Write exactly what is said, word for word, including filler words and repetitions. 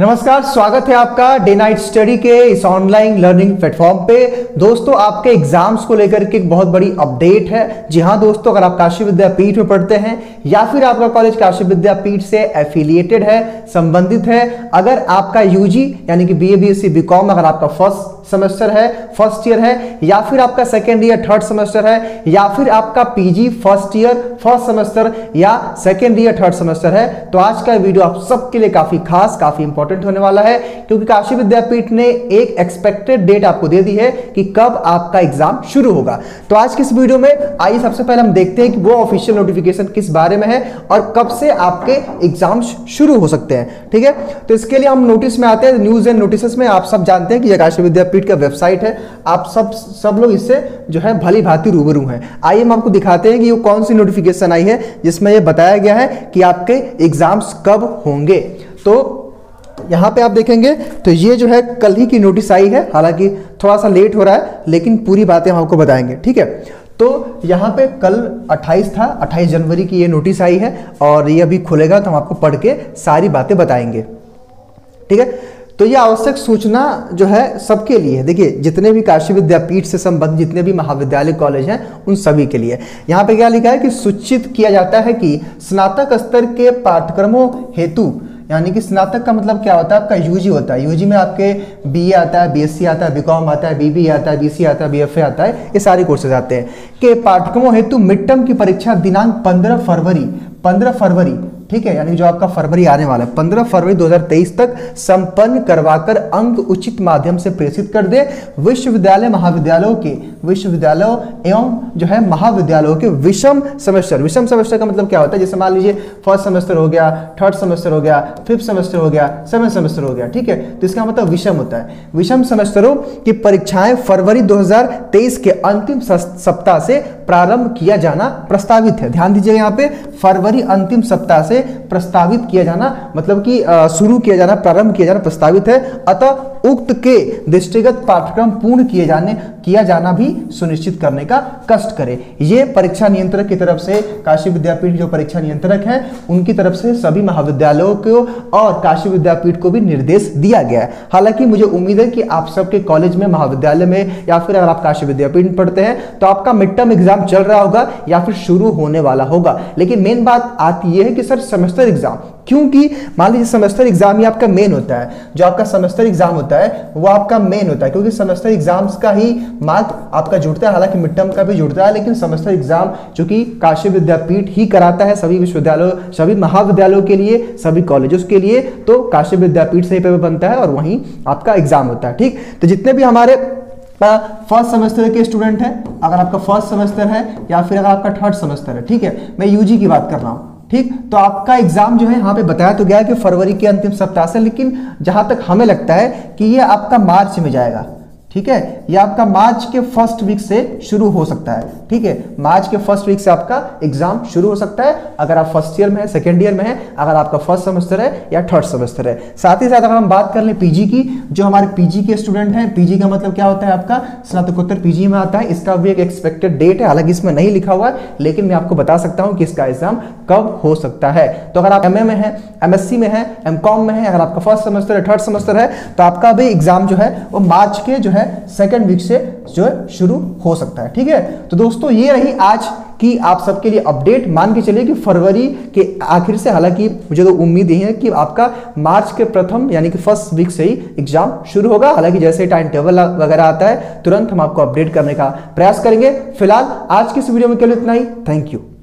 नमस्कार, स्वागत है आपका डेनाइट स्टडी के इस ऑनलाइन लर्निंग प्लेटफॉर्म पे। दोस्तों, आपके एग्जाम्स को लेकर के एक बहुत बड़ी अपडेट है। जी हाँ दोस्तों, अगर आप काशी विद्यापीठ में पढ़ते हैं या फिर आपका कॉलेज काशी विद्यापीठ से एफिलिएटेड है, संबंधित है, अगर आपका यूजी यानी कि बीए बीएससी बीकॉम अगर आपका फर्स्ट सेमेस्टर है, फर्स्ट ईयर है, या फिर आपका सेकेंड ईयर थर्ड सेमेस्टर है, या फिर आपका PG first year first semester या सेकेंड ईयर थर्ड सेमेस्टर है, तो आज का वीडियो आप सबके लिए काफी खास, काफी इंपॉर्टेंट होने वाला है, क्योंकि काशी विद्यापीठ ने एक एक्सपेक्टेड डेट आपको दे दी है कि कब आपका एग्जाम शुरू होगा। तो आज की इस वीडियो में आइए सबसे पहले हम देखते हैं कि वो ऑफिशियल नोटिफिकेशन किस बारे में है और कब से आपके एग्जाम शुरू हो सकते हैं। ठीक है, तो इसके लिए हम नोटिस में आते हैं, न्यूज एंड नोटिस में। आप सब जानते हैं कि यह काशी विद्यापीठ का वेबसाइट है, आप सब सब लोग इससे जो है भली भांति रूबरू हैं। आइए हम आपको दिखाते हैं कि ये कौन सी नोटिफिकेशन आई है जिसमें ये बताया गया है कि आपके एग्जाम्स कब होंगे। तो यहाँ पे आप देखेंगे तो ये जो है कल ही की नोटिस आई है, हालांकि थोड़ा सा लेट हो रहा है, लेकिन पूरी बातें हम आपको बताएंगे। ठीक है, तो यहाँ पे कल अट्ठाईस था, अट्ठाईस जनवरी की ये नोटिस आई है और ये अभी खुलेगा तो हम आपको पढ़ के सारी बातें बताएंगे। ठीक है, तो ये आवश्यक सूचना जो है सबके लिए है। देखिए, जितने भी काशी विद्यापीठ से संबंधित जितने भी महाविद्यालय कॉलेज हैं उन सभी के लिए यहाँ पे क्या लिखा है कि सूचित किया जाता है कि स्नातक स्तर के पाठ्यक्रमों हेतु, यानी कि स्नातक का मतलब क्या होता है, आपका यूजी होता है। यूजी में आपके बीए आता है, बीएससी आता है, बीकॉम आता है, बीबीए आता है, बीसी आता है, बीएफए आता है, ये सारे कोर्सेज आते हैं। के पाठ्यक्रमों हेतु मिड टर्म की परीक्षा दिनांक पंद्रह फरवरी पंद्रह फरवरी, ठीक है, यानी जो आपका फरवरी आने वाला है, पंद्रह फरवरी दो हज़ार तेईस तक संपन्न करवाकर अंक उचित माध्यम से प्रेषित कर दे। विश्वविद्यालय महाविद्यालयों के विश्वविद्यालयों एवं जो है महाविद्यालयों के विषम सेमेस्टर, विषम सेमेस्टर का मतलब क्या होता है, जैसे मान लीजिए फर्स्ट सेमेस्टर हो गया, थर्ड सेमेस्टर हो गया, फिफ्थ सेमेस्टर हो गया, सेवन सेमेस्टर हो गया, ठीक है, तो इसका मतलब विषम होता है। विषम सेमेस्टरों की परीक्षाएं फरवरी दो हजार तेईस के अंतिम सप्ताह से प्रारंभ किया जाना प्रस्तावित है। ध्यान दीजिएगा, यहाँ पे फरवरी अंतिम सप्ताह से प्रस्तावित किया जाना मतलब कि शुरू किया जाना, प्रारंभ किया जाना प्रस्तावित है। अतः उक्त के दृष्टिगत पाठ्यक्रम पूर्ण किए जाने किया जाना भी सुनिश्चित करने का कष्ट करें। यह परीक्षा नियंत्रक की तरफ से, काशी विद्यापीठ जो परीक्षा नियंत्रक है उनकी तरफ से सभी महाविद्यालयों को और काशी विद्यापीठ को भी निर्देश दिया गया है। हालांकि मुझे उम्मीद है कि आप सबके कॉलेज में, महाविद्यालय में, या फिर अगर आप काशी विद्यापीठ में पढ़ते हैं तो आपका मिड टर्म एग्जाम चल रहा होगा या फिर शुरू होने वाला होगा। लेकिन मेन बात आती यह है कि सर सेमेस्टर एग्जाम, क्योंकि मान लीजिए सेमेस्टर एग्जाम ही आपका मेन होता है, जो आपका सेमेस्टर एग्जाम होता है वो आपका मेन होता है, क्योंकि सेमेस्टर एग्जाम्स का ही मार्क आपका जुड़ता है। हालांकि मिड टर्म का भी जुड़ता है, लेकिन सेमेस्टर एग्जाम जो कि काशी विद्यापीठ ही कराता है सभी विश्वविद्यालयों, सभी महाविद्यालयों के लिए, सभी कॉलेजेस के लिए, तो काशी विद्यापीठ से ही पेपर बनता है और वहीं आपका एग्जाम होता है। ठीक, तो जितने भी हमारे फर्स्ट सेमेस्टर के स्टूडेंट हैं, अगर आपका फर्स्ट सेमेस्टर है या फिर अगर आपका थर्ड सेमेस्टर है, ठीक है, मैं यूजी की बात कर रहा हूँ, ठीक, तो आपका एग्जाम जो है यहाँ पे बताया तो गया है कि फरवरी के अंतिम सप्ताह से, लेकिन जहां तक हमें लगता है कि ये आपका मार्च में जाएगा। ठीक है, यह आपका मार्च के फर्स्ट वीक से शुरू हो सकता है। ठीक है, मार्च के फर्स्ट वीक से आपका एग्जाम शुरू हो सकता है, अगर आप फर्स्ट ईयर में है, सेकेंड ईयर में है, अगर आपका फर्स्ट सेमेस्टर है या थर्ड सेमेस्टर है। साथ ही साथ अगर हम बात कर लें पीजी की, जो हमारे पीजी के स्टूडेंट हैं, पीजी का मतलब क्या होता है, आपका स्नातकोत्तर पीजी में आता है, इसका भी एक एक्सपेक्टेड डेट है, हालांकि इसमें नहीं लिखा हुआ है, लेकिन मैं आपको बता सकता हूँ कि इसका एग्जाम कब हो सकता है। तो अगर आप एम ए में है, एम एस सी में है, एम कॉम में है, अगर आपका फर्स्ट सेमेस्टर है, थर्ड सेमेस्टर है, तो आपका भी एग्जाम जो है वो मार्च के जो है सेकेंड वीक से जो है शुरू हो सकता है। ठीक है, तो दोस्तों ये रही आज कि आप सबके लिए अपडेट। मान के चलिए कि फरवरी के आखिर से, हालांकि मुझे तो उम्मीद ही है कि आपका मार्च के प्रथम यानी कि फर्स्ट वीक से ही एग्जाम शुरू होगा। हालांकि जैसे टाइम टेबल वगैरह आता है तुरंत हम आपको अपडेट करने का प्रयास करेंगे। फिलहाल आज की इस वीडियो में केवल इतना ही। Thank you.